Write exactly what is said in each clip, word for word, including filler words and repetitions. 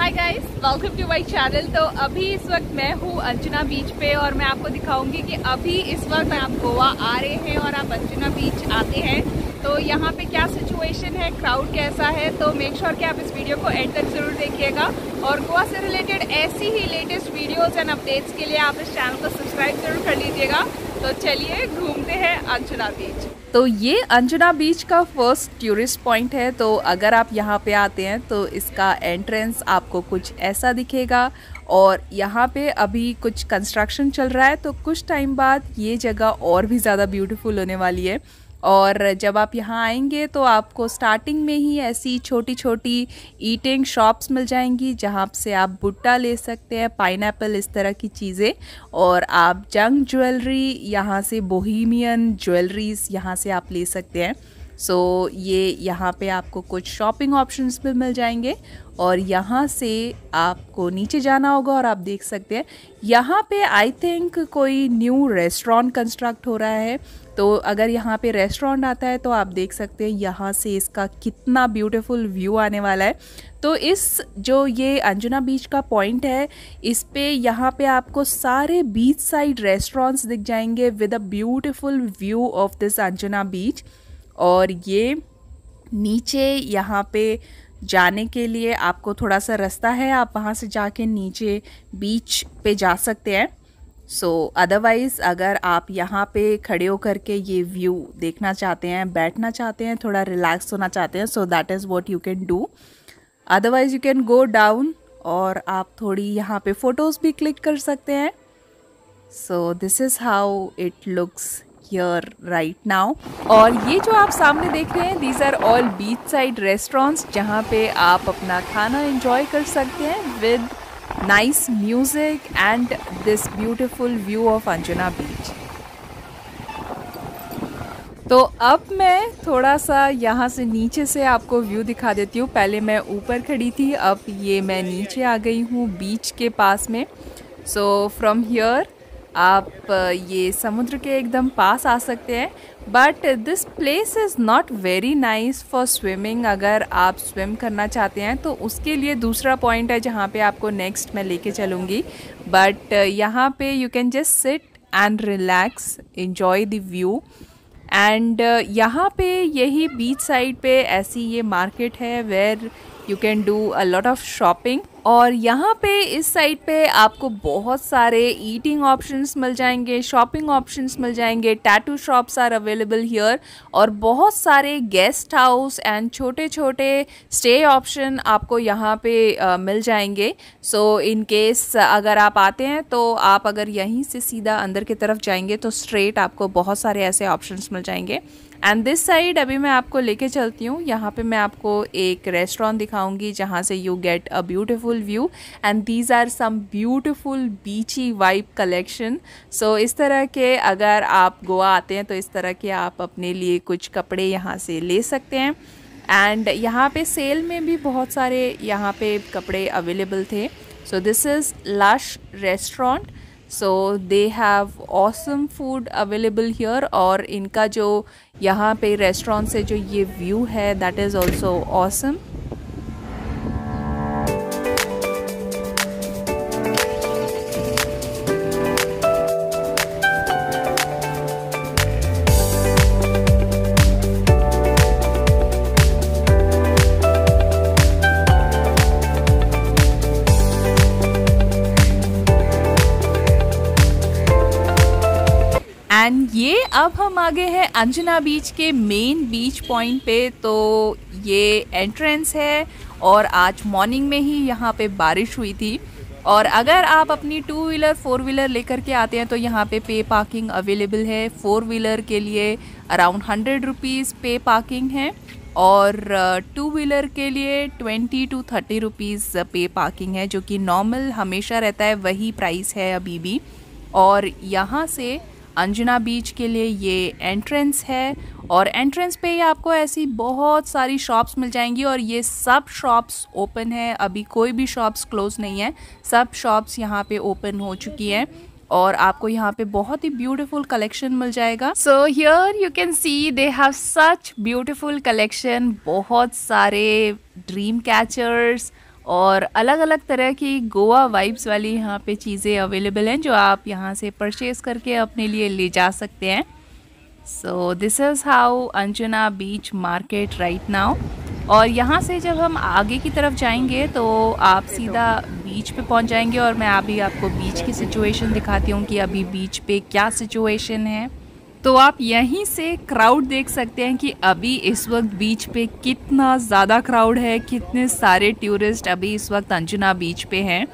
Hi guys, welcome to my channel. तो अभी इस वक्त मैं हूँ अंजुना बीच पे और मैं आपको दिखाऊंगी कि अभी इस वक्त आप गोवा आ रहे हैं और आप अंजुना बीच आते हैं तो यहाँ पे क्या सिचुएशन है, क्राउड कैसा है। तो मेक श्योर कि आप इस वीडियो को एंड तक जरूर देखिएगा और गोवा से रिलेटेड ऐसी ही लेटेस्ट वीडियोज़ एंड अपडेट्स के लिए आप इस चैनल को सब्सक्राइब जरूर कर लीजिएगा। तो चलिए घूमते हैं अंजुना बीच। तो ये अंजुना बीच का फर्स्ट टूरिस्ट पॉइंट है। तो अगर आप यहाँ पे आते हैं तो इसका एंट्रेंस आपको कुछ ऐसा दिखेगा और यहाँ पे अभी कुछ कंस्ट्रक्शन चल रहा है तो कुछ टाइम बाद ये जगह और भी ज़्यादा ब्यूटीफुल होने वाली है। और जब आप यहाँ आएंगे तो आपको स्टार्टिंग में ही ऐसी छोटी छोटी ईटिंग शॉप्स मिल जाएंगी जहाँ से आप भुट्टा ले सकते हैं, पाइनएप्पल, इस तरह की चीज़ें। और आप जंग ज्वेलरी यहाँ से, बोहेमियन ज्वेलरीज यहाँ से आप ले सकते हैं। सो so, ये यहाँ पे आपको कुछ शॉपिंग ऑप्शंस भी मिल जाएंगे। और यहाँ से आपको नीचे जाना होगा और आप देख सकते हैं यहाँ पे आई थिंक कोई न्यू रेस्टोरेंट कंस्ट्रक्ट हो रहा है। तो अगर यहाँ पे रेस्टोरेंट आता है तो आप देख सकते हैं यहाँ से इसका कितना ब्यूटीफुल व्यू आने वाला है। तो इस जो ये अंजुना बीच का पॉइंट है इस पे यहाँ पे आपको सारे बीच साइड रेस्टोरेंट्स दिख जाएंगे with a beautiful view of this Anjuna beach. और ये नीचे यहाँ पे जाने के लिए आपको थोड़ा सा रास्ता है, आप वहाँ से जाके नीचे बीच पे जा सकते हैं। सो अदरवाइज़ अगर आप यहाँ पे खड़े होकर के ये व्यू देखना चाहते हैं, बैठना चाहते हैं, थोड़ा रिलैक्स होना चाहते हैं, so that is what you can do. Otherwise you can go down और आप थोड़ी यहाँ पे फ़ोटोज़ भी क्लिक कर सकते हैं। So this is how it looks here right now. और ये जो आप सामने देख रहे हैं these are all beach side restaurants जहाँ पे आप अपना खाना एंजॉय कर सकते हैं with nice music and this beautiful view of Anjuna beach. तो अब मैं थोड़ा सा यहाँ से नीचे से आपको व्यू दिखा देती हूँ। पहले मैं ऊपर खड़ी थी, अब ये मैं नीचे आ गई हूँ बीच के पास में। सो फ्रॉम हियर आप ये समुद्र के एकदम पास आ सकते हैं। But this place is not very nice for swimming. अगर आप स्विम करना चाहते हैं तो उसके लिए दूसरा पॉइंट है जहाँ पे आपको नेक्स्ट मैं लेके चलूँगी। बट यहाँ पे you can just sit and relax, enjoy the view. And यहाँ पे यही बीच साइड पे ऐसी ये मार्केट है where you can do a lot of shopping. और यहाँ पे इस साइड पे आपको बहुत सारे ईटिंग ऑप्शंस मिल जाएंगे, शॉपिंग ऑप्शंस मिल जाएंगे, tattoo shops are available here. और बहुत सारे गेस्ट हाउस एंड छोटे छोटे स्टे ऑप्शन आपको यहाँ पे आ, मिल जाएंगे। सो इन केस अगर आप आते हैं तो आप अगर यहीं से सीधा अंदर की तरफ जाएंगे तो स्ट्रेट आपको बहुत सारे ऐसे ऑप्शंस मिल जाएंगे। एंड दिस साइड अभी मैं आपको लेके चलती हूँ। यहाँ पे मैं आपको एक रेस्टोरेंट दिखाऊंगी जहाँ से you get a beautiful view and these are some beautiful beachy vibe collection. So इस तरह के अगर आप गोवा आते हैं तो इस तरह के आप अपने लिए कुछ कपड़े यहाँ से ले सकते हैं। एंड यहाँ पे सेल में भी बहुत सारे यहाँ पे कपड़े अवेलेबल थे। So this is lush restaurant. So they have awesome food available here. और इनका जो यहाँ पे रेस्टोरेंट से जो ये व्यू है that is also awesome. And ये अब हम आगे हैं अंजुना बीच के मेन बीच पॉइंट पे। तो ये एंट्रेंस है और आज मॉर्निंग में ही यहाँ पे बारिश हुई थी। और अगर आप अपनी टू व्हीलर, फोर व्हीलर लेकर के आते हैं तो यहाँ पे पे पार्किंग अवेलेबल है। फोर व्हीलर के लिए अराउंड हंड्रेड रुपीज़ पे पार्किंग है और टू व्हीलर के लिए ट्वेंटी टू थर्टी रुपीज़ पे पार्किंग है, जो कि नॉर्मल हमेशा रहता है, वही प्राइस है अभी भी। और यहाँ से अंजुना बीच के लिए ये एंट्रेंस है और एंट्रेंस पे ही आपको ऐसी बहुत सारी शॉप्स मिल जाएंगी। और ये सब शॉप्स ओपन है, अभी कोई भी शॉप्स क्लोज नहीं है, सब शॉप्स यहाँ पे ओपन हो चुकी हैं। और आपको यहाँ पे बहुत ही ब्यूटीफुल कलेक्शन मिल जाएगा। So here you can see they have such beautiful collection, बहुत सारे ड्रीम कैचर्स और अलग अलग तरह की गोवा वाइब्स वाली यहाँ पे चीज़ें अवेलेबल हैं जो आप यहाँ से परचेज़ करके अपने लिए ले जा सकते हैं। So this is how Anjuna beach market right now. और यहाँ से जब हम आगे की तरफ जाएंगे तो आप सीधा बीच पे पहुँच जाएंगे और मैं अभी आपको बीच की सिचुएशन दिखाती हूँ कि अभी बीच पे क्या सिचुएशन है। तो आप यहीं से क्राउड देख सकते हैं कि अभी इस वक्त बीच पे कितना ज़्यादा क्राउड है, कितने सारे टूरिस्ट अभी इस वक्त अंजुना बीच पे हैं।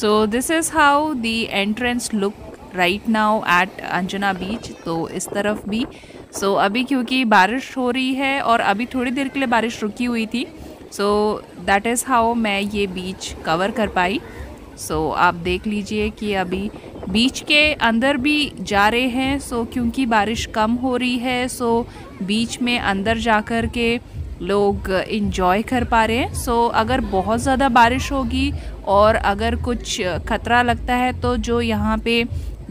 So this is how the entrance look right now at Anjuna beach. तो इस तरफ भी सो so, अभी क्योंकि बारिश हो रही है और अभी थोड़ी देर के लिए बारिश रुकी हुई थी, सो दैट इज़ हाउ मैं ये बीच कवर कर पाई। सो so, आप देख लीजिए कि अभी बीच के अंदर भी जा रहे हैं। सो so, क्योंकि बारिश कम हो रही है सो so, बीच में अंदर जा कर के लोग इन्जॉय कर पा रहे हैं। सो so, अगर बहुत ज़्यादा बारिश होगी और अगर कुछ खतरा लगता है तो जो यहाँ पे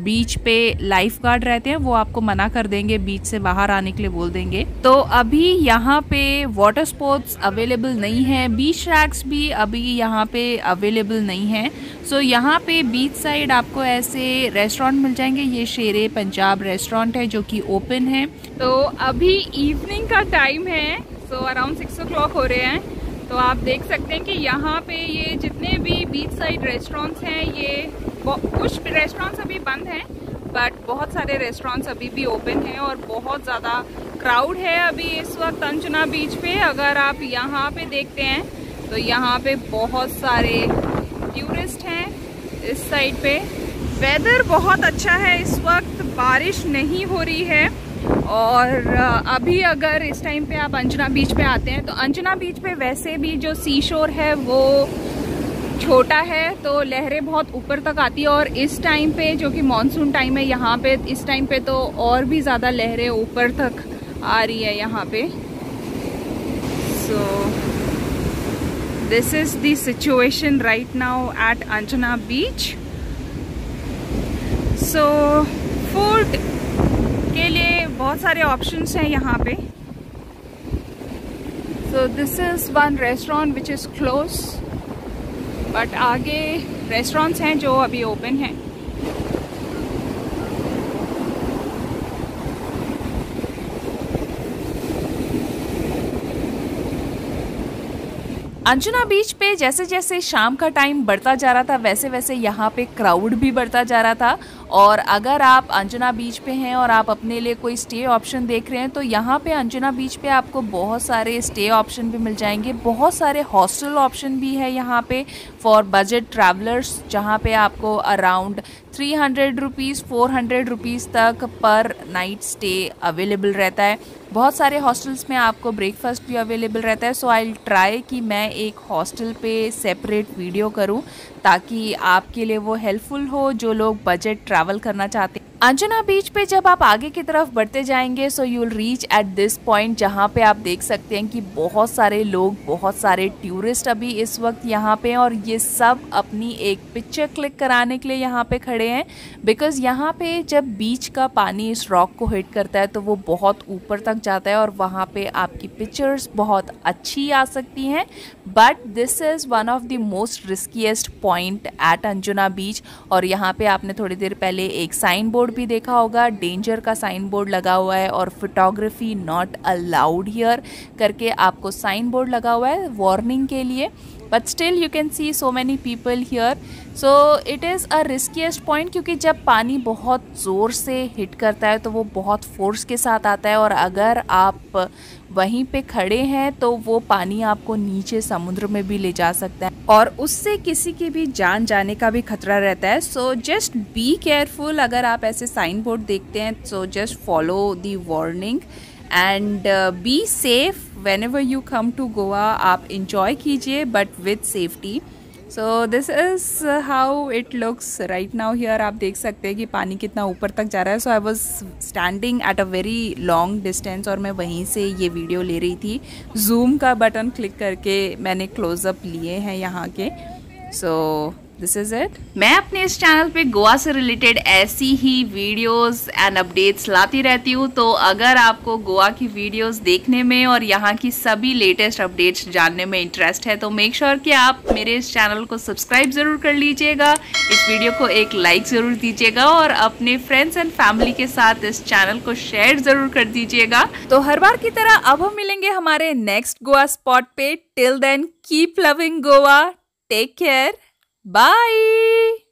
बीच पे लाइफ गार्ड रहते हैं वो आपको मना कर देंगे, बीच से बाहर आने के लिए बोल देंगे। तो अभी यहाँ पे वाटर स्पोर्ट्स अवेलेबल नहीं है, बीच रैक्स भी अभी यहाँ पे अवेलेबल नहीं है। सो यहाँ पे बीच साइड आपको ऐसे रेस्टोरेंट मिल जाएंगे। ये शेरे पंजाब रेस्टोरेंट है जो कि ओपन है। तो अभी इवनिंग का टाइम है, so around six o'clock हो रहे हैं। तो आप देख सकते हैं कि यहाँ पे ये जितने भी बीच साइड रेस्टोरेंट्स हैं, ये कुछ रेस्टोरेंट्स अभी बंद हैं बट बहुत सारे रेस्टोरेंट्स अभी भी ओपन हैं और बहुत ज़्यादा क्राउड है अभी इस वक्त अंजुना बीच पे। अगर आप यहाँ पे देखते हैं तो यहाँ पे बहुत सारे टूरिस्ट हैं इस साइड पे। वेदर बहुत अच्छा है इस वक्त, बारिश नहीं हो रही है। और अभी अगर इस टाइम पे आप अंजुना बीच पे आते हैं तो अंजुना बीच पे वैसे भी जो सी शोर है वो छोटा है, तो लहरें बहुत ऊपर तक आती है। और इस टाइम पे जो कि मॉनसून टाइम है यहाँ पे, इस टाइम पे तो और भी ज़्यादा लहरें ऊपर तक आ रही है यहाँ पे। So this is the situation right now at Anjuna beach. So food के लिए बहुत सारे ऑप्शंस हैं यहाँ पे। So this is one restaurant which is close, but आगे रेस्टोरेंट्स हैं जो अभी ओपन हैं। अंजुना बीच पे जैसे जैसे शाम का टाइम बढ़ता जा रहा था वैसे वैसे यहाँ पे क्राउड भी बढ़ता जा रहा था। और अगर आप अंजुना बीच पे हैं और आप अपने लिए कोई स्टे ऑप्शन देख रहे हैं तो यहाँ पे अंजुना बीच पे आपको बहुत सारे स्टे ऑप्शन भी मिल जाएंगे, बहुत सारे हॉस्टल ऑप्शन भी है यहाँ पे फॉर बजट ट्रैवलर्स, जहाँ पे आपको around three hundred rupees four hundred rupees तक पर नाइट स्टे अवेलेबल रहता है। बहुत सारे हॉस्टल्स में आपको ब्रेकफास्ट भी अवेलेबल रहता है। सो आई ट्राई कि मैं एक हॉस्टल पे सेपरेट वीडियो करूं ताकि आपके लिए वो हेल्पफुल हो जो लोग बजट ट्रैवल करना चाहते हैं। अंजुना बीच पे जब आप आगे की तरफ बढ़ते जाएंगे so you will reach at this point जहाँ पे आप देख सकते हैं कि बहुत सारे लोग, बहुत सारे टूरिस्ट अभी इस वक्त यहाँ पे, और ये सब अपनी एक पिक्चर क्लिक कराने के लिए यहाँ पे खड़े हैं। बिकॉज़ यहाँ पे जब बीच का पानी इस रॉक को हिट करता है तो वो बहुत ऊपर तक जाता है और वहाँ पे आपकी पिक्चर्स बहुत अच्छी आ सकती हैं। But this is one of the most riskiest point at Anjuna beach. और यहाँ पे आपने थोड़ी देर पहले एक साइन बोर्ड भी देखा होगा, डेंजर का साइन बोर्ड लगा हुआ है और फोटोग्राफी नॉट अलाउड हियर करके आपको साइन बोर्ड लगा हुआ है वार्निंग के लिए। But still you can see so many people here. So it is a riskiest point क्योंकि जब पानी बहुत ज़ोर से हिट करता है तो वो बहुत फोर्स के साथ आता है और अगर आप वहीं पे खड़े हैं तो वो पानी आपको नीचे समुद्र में भी ले जा सकता है और उससे किसी की भी जान जाने का भी खतरा रहता है। सो जस्ट बी केयरफुल अगर आप ऐसे साइन बोर्ड देखते हैं। So just follow the warning and be safe whenever you come to Goa. आप enjoy कीजिए but with safety. So this is how it looks right now here. आप देख सकते हैं कि पानी कितना ऊपर तक जा रहा है। So I was standing at a very long distance और मैं वहीं से ये वीडियो ले रही थी। Zoom का बटन क्लिक करके मैंने close up लिए हैं यहाँ के। So This is it. मैं अपने इस चैनल पे गोवा से रिलेटेड ऐसी ही वीडियोस एंड अपडेट्स लाती रहती हूँ, तो अगर आपको गोवा की वीडियोस देखने में और यहाँ की सभी लेटेस्ट अपडेट्स जानने में इंटरेस्ट है तो मेक श्योर कि आप मेरे इस चैनल को सब्सक्राइब ज़रूर कर लीजिएगा, इस वीडियो को एक लाइक ज़रूर दीजिएगा और अपने फ्रेंड्स एंड फैमिली के साथ इस चैनल को शेयर ज़रूर कर दीजिएगा। तो हर बार की तरह अब हम मिलेंगे हमारे नेक्स्ट गोवा स्पॉट पे। Till then keep loving Goa, take care, bye.